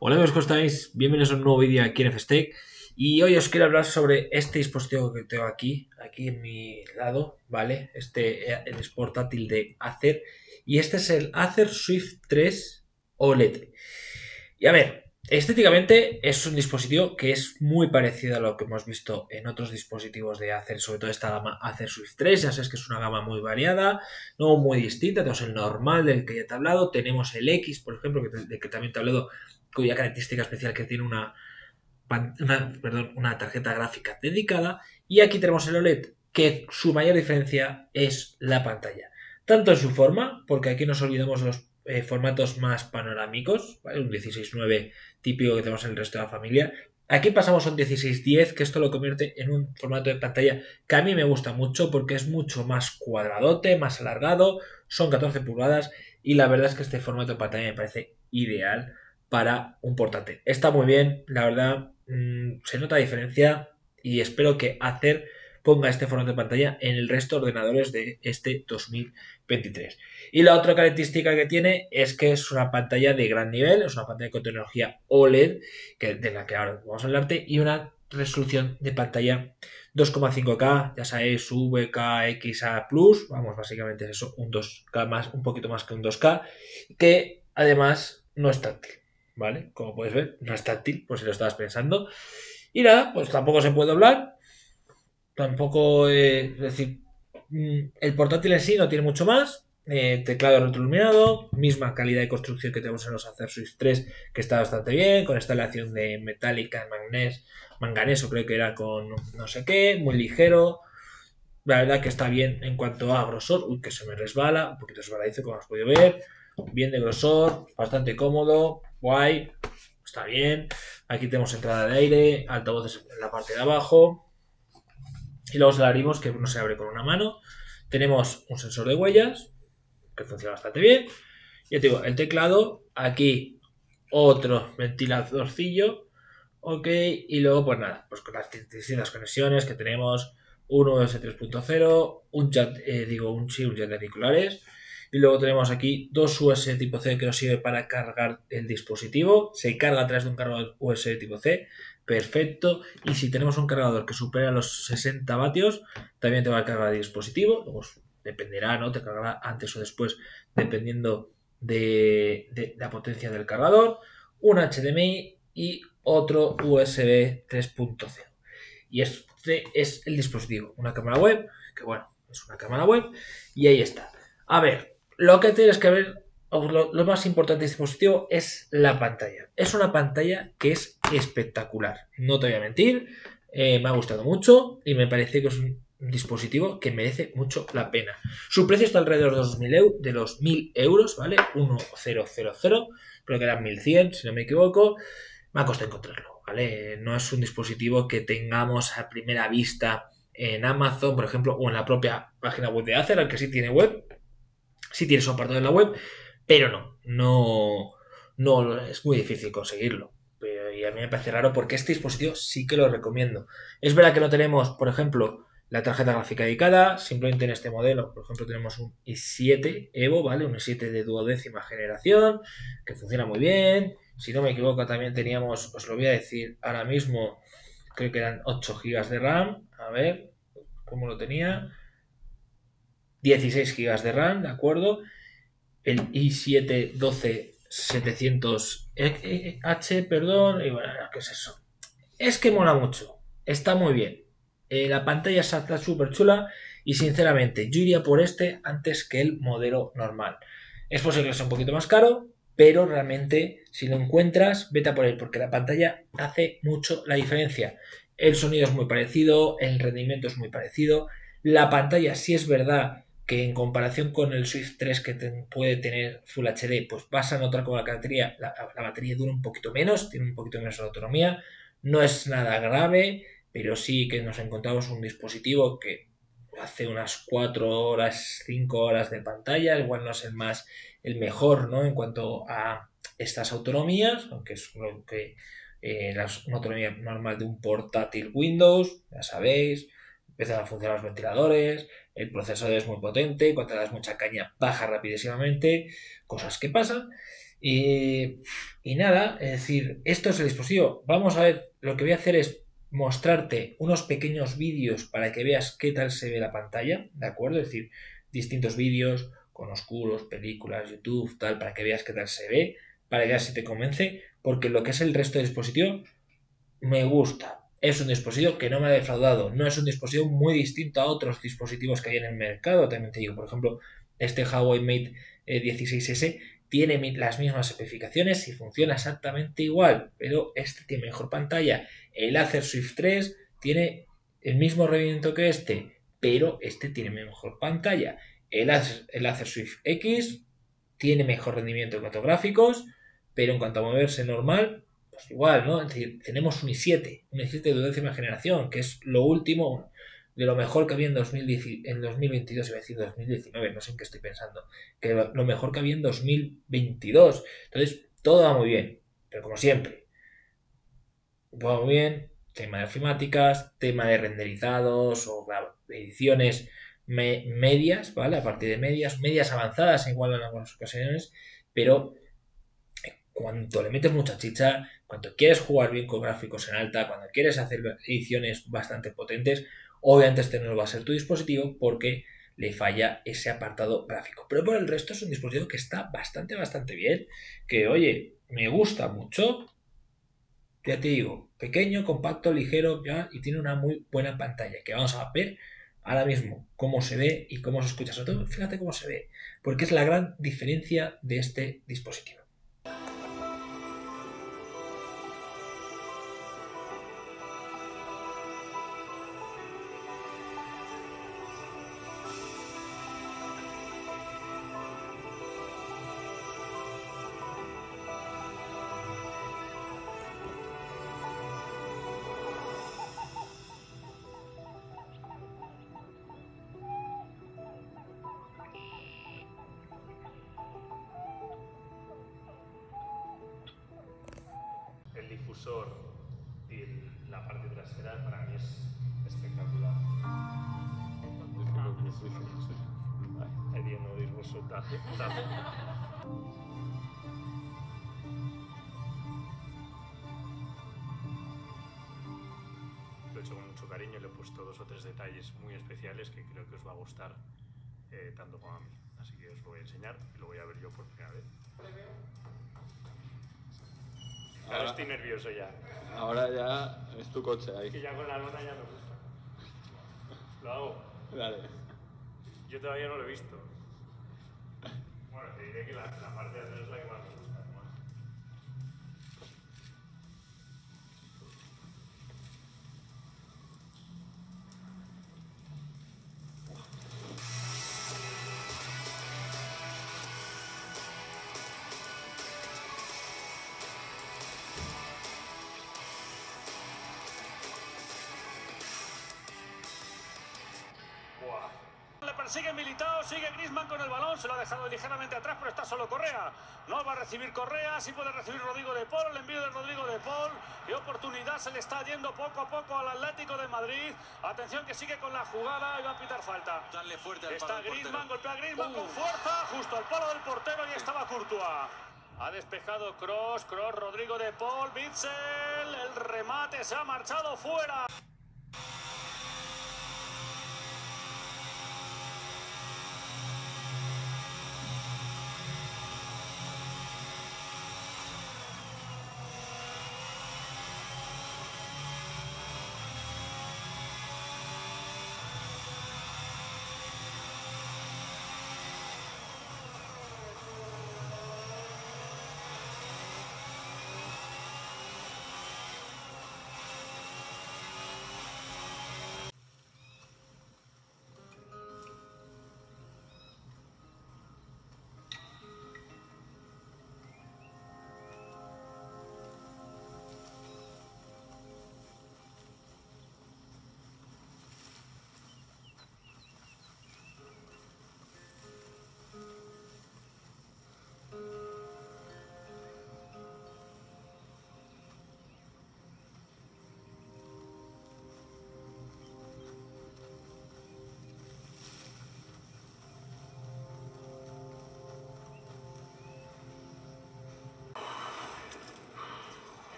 Hola amigos, ¿cómo estáis? Bienvenidos a un nuevo vídeo aquí en Hefestec. Y hoy os quiero hablar sobre este dispositivo que tengo aquí en mi lado, ¿vale? Este es portátil de Acer. Y este es el Acer Swift 3 OLED. Y a ver, estéticamente es un dispositivo que es muy parecido a lo que hemos visto en otros dispositivos de Acer, sobre todo esta gama Acer Swift 3. Ya sabes que es una gama muy variada, no muy distinta. Tenemos el normal del que ya te he hablado, tenemos el X, por ejemplo, del que también te he hablado, cuya característica especial que tiene una tarjeta gráfica dedicada. Y aquí tenemos el OLED, que su mayor diferencia es la pantalla. Tanto en su forma, porque aquí nos olvidamos los formatos más panorámicos, ¿vale? Un 16:9 típico que tenemos en el resto de la familia. Aquí pasamos a un 16:10, que esto lo convierte en un formato de pantalla que a mí me gusta mucho porque es mucho más cuadradote, más alargado, son 14 pulgadas y la verdad es que este formato de pantalla me parece ideal para un portátil. Está muy bien, la verdad, se nota la diferencia y espero que Acer ponga este formato de pantalla en el resto de ordenadores de este 2023. Y la otra característica que tiene es que es una pantalla de gran nivel, es una pantalla con tecnología OLED, de la que ahora vamos a hablarte, y una resolución de pantalla 2,5K, ya sabéis, VKXA+, vamos, básicamente es eso, un 2K más, un poquito más que un 2K, que además no es táctil, ¿vale? Como podéis ver, no es táctil, por si lo estabas pensando. Y nada, pues tampoco se puede hablar. Tampoco, es decir, el portátil en sí no tiene mucho más. Teclado retroiluminado, misma calidad de construcción que tenemos en los Acer Swift 3, que está bastante bien, con instalación de metálica, manganeso creo que era, con no sé qué, muy ligero. La verdad que está bien en cuanto a grosor. Uy, que se me resbala, un poquito resbaladizo como has podido ver. Bien de grosor, bastante cómodo, guay, está bien. Aquí tenemos entrada de aire, altavoces en la parte de abajo. Y luego se la abrimos, que no se abre con una mano. Tenemos un sensor de huellas, que funciona bastante bien. Ya te digo, el teclado, aquí otro ventiladorcillo. Ok, y luego pues nada, pues con las distintas conexiones que tenemos, un USB 3.0, un jack de auriculares. Y luego tenemos aquí dos USB tipo C que nos sirve para cargar el dispositivo. Se carga a través de un cargador USB tipo C. Perfecto. Y si tenemos un cargador que supera los 60 vatios, también te va a cargar el dispositivo. Luego dependerá, ¿no? Te cargará antes o después, dependiendo de la potencia del cargador. Un HDMI y otro USB 3.0. Y este es el dispositivo. Una cámara web, que bueno, es una cámara web. Y ahí está. A ver. Lo que tienes que ver, lo más importante de este dispositivo es la pantalla. Es una pantalla que es espectacular, no te voy a mentir, me ha gustado mucho y me parece que es un dispositivo que merece mucho la pena. Su precio está alrededor de los 1.000 euros, ¿vale? 1000, creo que eran 1.100 si no me equivoco, me ha costado encontrarlo, ¿vale? No es un dispositivo que tengamos a primera vista en Amazon, por ejemplo, o en la propia página web de Acer, aunque sí tiene web. Sí tiene su apartado en la web, pero no es muy difícil conseguirlo. Y a mí me parece raro porque este dispositivo sí que lo recomiendo. Es verdad que no tenemos, por ejemplo, la tarjeta gráfica dedicada, simplemente en este modelo, por ejemplo, tenemos un i7 Evo, ¿vale? Un i7 de 12ª generación, que funciona muy bien. Si no me equivoco, también teníamos, os lo voy a decir ahora mismo, creo que eran 8 GB de RAM. A ver, ¿cómo lo tenía? 16 GB de RAM, ¿de acuerdo? El i7 12700H, perdón, y bueno, ¿qué es eso? Es que mola mucho, está muy bien. La pantalla está súper chula y sinceramente yo iría por este antes que el modelo normal. Es posible que sea un poquito más caro, pero realmente si lo encuentras, vete a por él, porque la pantalla hace mucho la diferencia. El sonido es muy parecido, el rendimiento es muy parecido. La pantalla, sí es verdad que en comparación con el Swift 3 que puede tener Full HD, pues vas a notar como la batería dura un poquito menos, tiene un poquito menos de autonomía, no es nada grave, pero sí que nos encontramos un dispositivo que hace unas 4 horas, 5 horas de pantalla, igual no es el mejor, ¿no? En cuanto a estas autonomías, aunque es lo que una autonomía normal de un portátil Windows, ya sabéis. Empiezan a funcionar los ventiladores, el procesador es muy potente, cuando le das mucha caña baja rapidísimamente, cosas que pasan. Y nada, es decir, esto es el dispositivo. Vamos a ver, lo que voy a hacer es mostrarte unos pequeños vídeos para que veas qué tal se ve la pantalla, ¿de acuerdo? Es decir, distintos vídeos con oscuros, películas, YouTube, tal, para que veas qué tal se ve, para que veas si te convence, porque lo que es el resto del dispositivo me gusta. Es un dispositivo que no me ha defraudado, no es un dispositivo muy distinto a otros dispositivos que hay en el mercado, también te digo. Por ejemplo, este Huawei Mate 16S tiene las mismas especificaciones y funciona exactamente igual, pero este tiene mejor pantalla. El Acer Swift 3 tiene el mismo rendimiento que este, pero este tiene mejor pantalla. El Acer Swift X tiene mejor rendimiento en cuanto a gráficos, pero en cuanto a moverse normal, pues igual, ¿no? Es decir, tenemos un i7, un i7 de 12ª generación, que es lo último de lo mejor que había en 2022, iba a decir 2019, no sé en qué estoy pensando, que lo mejor que había en 2022. Entonces, todo va muy bien, pero como siempre, va muy bien, tema de filmáticas, tema de renderizados o ediciones medias, ¿vale? A partir de medias avanzadas, igual en algunas ocasiones, pero cuando le metes mucha chicha, cuando quieres jugar bien con gráficos en alta, cuando quieres hacer ediciones bastante potentes, obviamente este no va a ser tu dispositivo porque le falla ese apartado gráfico. Pero por el resto es un dispositivo que está bastante bien, que oye, me gusta mucho. Ya te digo, pequeño, compacto, ligero, ya, y tiene una muy buena pantalla, que vamos a ver ahora mismo cómo se ve y cómo se escucha. Sobre todo, fíjate cómo se ve, porque es la gran diferencia de este dispositivo. Y la parte trasera para mí es espectacular. Lo he hecho con mucho cariño, le he puesto 2 o 3 detalles muy especiales que creo que os va a gustar tanto como a mí. Así que os lo voy a enseñar y lo voy a ver yo por primera vez. Ahora, claro, estoy nervioso ya. Ahora ya es tu coche ahí. Que ya con la lona ya me gusta. Lo hago. Dale. Yo todavía no lo he visto. Bueno, te diré que la parte de atrás es la que más me gusta. Sigue Militao, sigue Griezmann con el balón, se lo ha dejado ligeramente atrás, pero está solo Correa. No va a recibir Correa, sí puede recibir Rodrigo de Paul, el envío de Rodrigo de Paul. Y oportunidad se le está yendo poco a poco al Atlético de Madrid. Atención que sigue con la jugada y va a pitar falta. Dale fuerte al palo. Está Griezmann, golpea a Griezmann con fuerza, justo al palo del portero y estaba Courtois. Ha despejado Kroos, Rodrigo de Paul, Witzel, el remate se ha marchado fuera.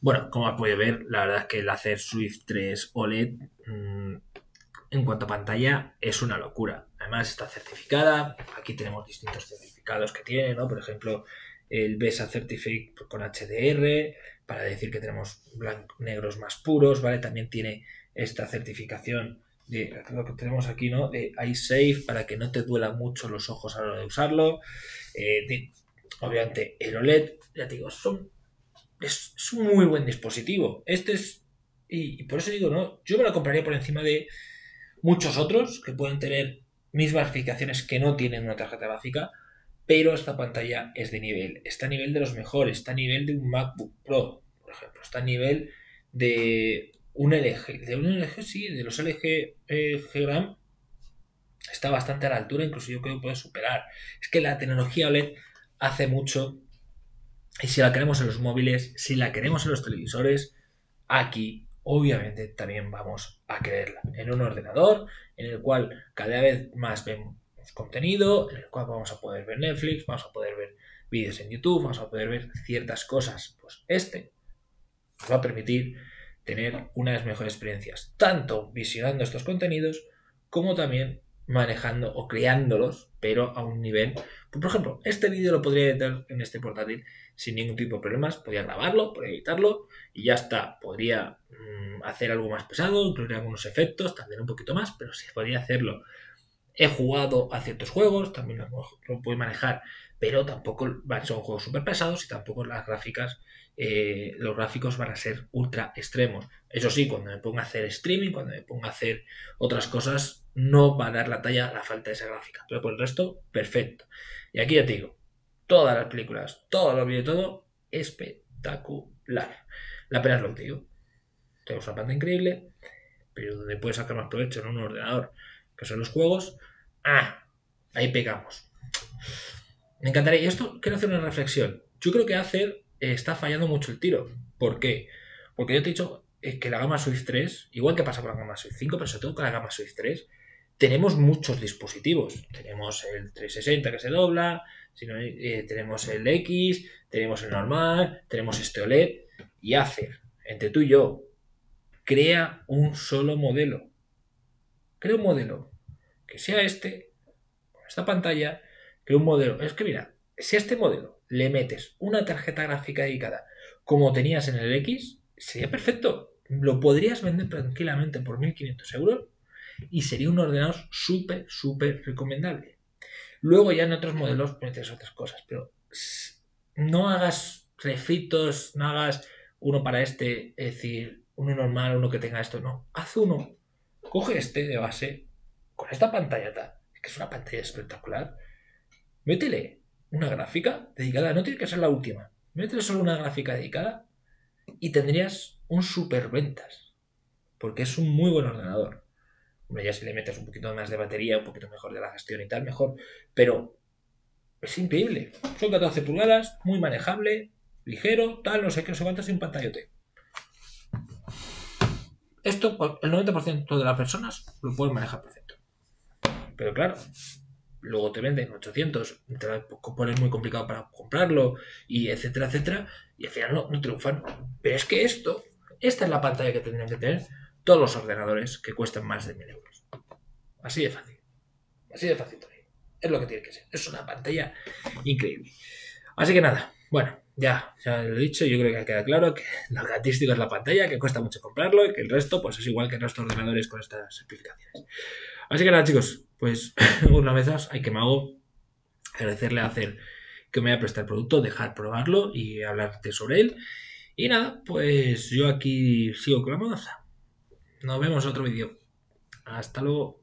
Bueno, como puede ver, la verdad es que el Acer Swift 3 OLED en cuanto a pantalla es una locura. Además está certificada, aquí tenemos distintos certificados que tiene, ¿no? Por ejemplo, el BESA Certificate con HDR, para decir que tenemos negros más puros, ¿vale? También tiene esta certificación de lo que tenemos aquí, ¿no? De EyeSafe, para que no te duela mucho los ojos a la hora de usarlo. Obviamente el OLED, ya te digo, es un muy buen dispositivo. Este es. Y por eso digo, no, yo me lo compraría por encima de muchos otros que pueden tener mismas especificaciones que no tienen una tarjeta gráfica, pero esta pantalla es de nivel. Está a nivel de los mejores, está a nivel de un MacBook Pro, por ejemplo. Está a nivel de un LG. De un LG, sí, de los LG G-Gram está bastante a la altura, incluso yo creo que puede superar. Es que la tecnología OLED hace mucho. Y si la queremos en los móviles, si la queremos en los televisores, aquí obviamente también vamos a quererla. En un ordenador en el cual cada vez más vemos contenido, en el cual vamos a poder ver Netflix, vamos a poder ver vídeos en YouTube, vamos a poder ver ciertas cosas. Pues este nos va a permitir tener una de las mejores experiencias, tanto visionando estos contenidos como también manejando o creándolos, pero a un nivel. Por ejemplo, este vídeo lo podría editar en este portátil sin ningún tipo de problemas. Podría grabarlo, podría editarlo y ya está. Podría hacer algo más pesado, incluir algunos efectos, también un poquito más, pero sí podría hacerlo. He jugado a ciertos juegos, también lo puedo manejar, pero tampoco son juegos súper pesados y tampoco las gráficas, los gráficos van a ser ultra extremos. Eso sí, cuando me ponga a hacer streaming, cuando me ponga a hacer otras cosas, no va a dar la talla a la falta de esa gráfica. Pero por el resto, perfecto. Y aquí ya te digo, todas las películas, todos los vídeos, todo espectacular. La pena es lo que te digo. Tenemos una pantalla increíble, pero donde puedes sacar más provecho en un ordenador, que son los juegos, ahí pegamos. Me encantaría, y esto quiero hacer una reflexión. Yo creo que Acer está fallando mucho el tiro. ¿Por qué? Porque yo te he dicho que la gama Swift 3, igual que pasa con la gama Swift 5, pero sobre todo con la gama Swift 3, tenemos muchos dispositivos. Tenemos el 360 que se dobla, tenemos el X, tenemos el normal, tenemos este OLED, y Acer, entre tú y yo, crea un solo modelo. Crea un modelo que sea este, con esta pantalla, crea un modelo. Es que mira, si a este modelo le metes una tarjeta gráfica dedicada como tenías en el X, sería perfecto. Lo podrías vender tranquilamente por 1.500 euros y sería un ordenador súper, súper recomendable. Luego ya en otros modelos metes otras cosas, pero no hagas refritos, no hagas uno para este, es decir, uno normal, uno que tenga esto, no. Haz uno. Coge este de base, con esta pantallata, que es una pantalla espectacular, métele una gráfica dedicada, no tiene que ser la última, métele solo una gráfica dedicada y tendrías un super ventas, porque es un muy buen ordenador. Hombre, ya si le metes un poquito más de batería, un poquito mejor de la gestión y tal, mejor, pero es increíble. Son 14 pulgadas, muy manejable, ligero, tal, no sé qué, no sé cuánto, sin pantallote. Esto, el 90% de las personas lo pueden manejar perfecto. Pero claro, luego te venden 800, te lo pones muy complicado para comprarlo, y etcétera, etcétera, y al final no triunfan. Pero es que esta es la pantalla que tendrían que tener todos los ordenadores que cuestan más de 1.000 euros. Así de fácil también. Es lo que tiene que ser. Es una pantalla increíble. Así que nada, bueno. Ya lo he dicho, yo creo que queda claro que lo característico es la pantalla, que cuesta mucho comprarlo y que el resto pues es igual que en nuestros ordenadores con estas especificaciones. Así que nada, chicos, pues una vez más, hay que me hago agradecerle a Acer que me haya prestado el producto, dejar probarlo y hablarte sobre él. Y nada, pues yo aquí sigo con la mudanza. Nos vemos en otro vídeo. Hasta luego.